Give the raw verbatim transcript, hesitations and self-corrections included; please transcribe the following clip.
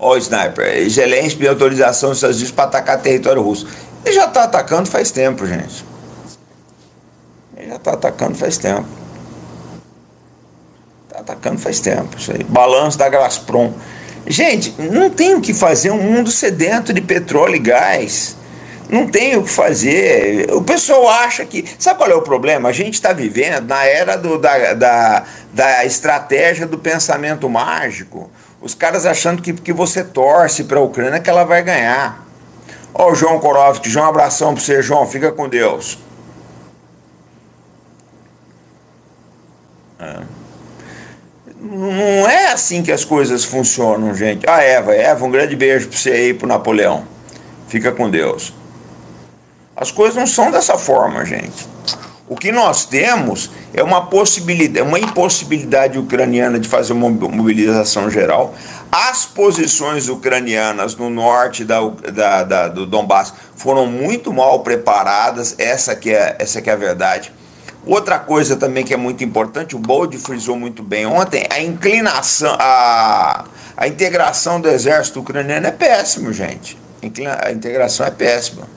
ó, sniper, Zelensky pediu autorização dos Estados Unidos para atacar território russo. Ele já está atacando faz tempo, gente. Ele já está atacando faz tempo. Está atacando faz tempo, isso aí. Balanço da Gazprom. Gente, não tem o que fazer, um mundo sedento de petróleo e gás. Não tem o que fazer. O pessoal acha que... Sabe qual é o problema? A gente está vivendo na era do, da, da, da estratégia do pensamento mágico. Os caras achando que, que você torce para a Ucrânia que ela vai ganhar. Ó, o João Korovski, João, um abração para você, João. Fica com Deus. É. Não é assim que as coisas funcionam, gente. Ah, Eva, Eva, um grande beijo para você aí, para o Napoleão. Fica com Deus. As coisas não são dessa forma, gente. O que nós temos é uma possibilidade, uma impossibilidade ucraniana de fazer uma mobilização geral. As posições ucranianas no norte da, da, da, do Donbás foram muito mal preparadas, essa que é, essa que é a verdade. Outra coisa também que é muito importante, o Boldy frisou muito bem ontem, a inclinação, a, a integração do exército ucraniano é péssimo, gente. A integração é péssima.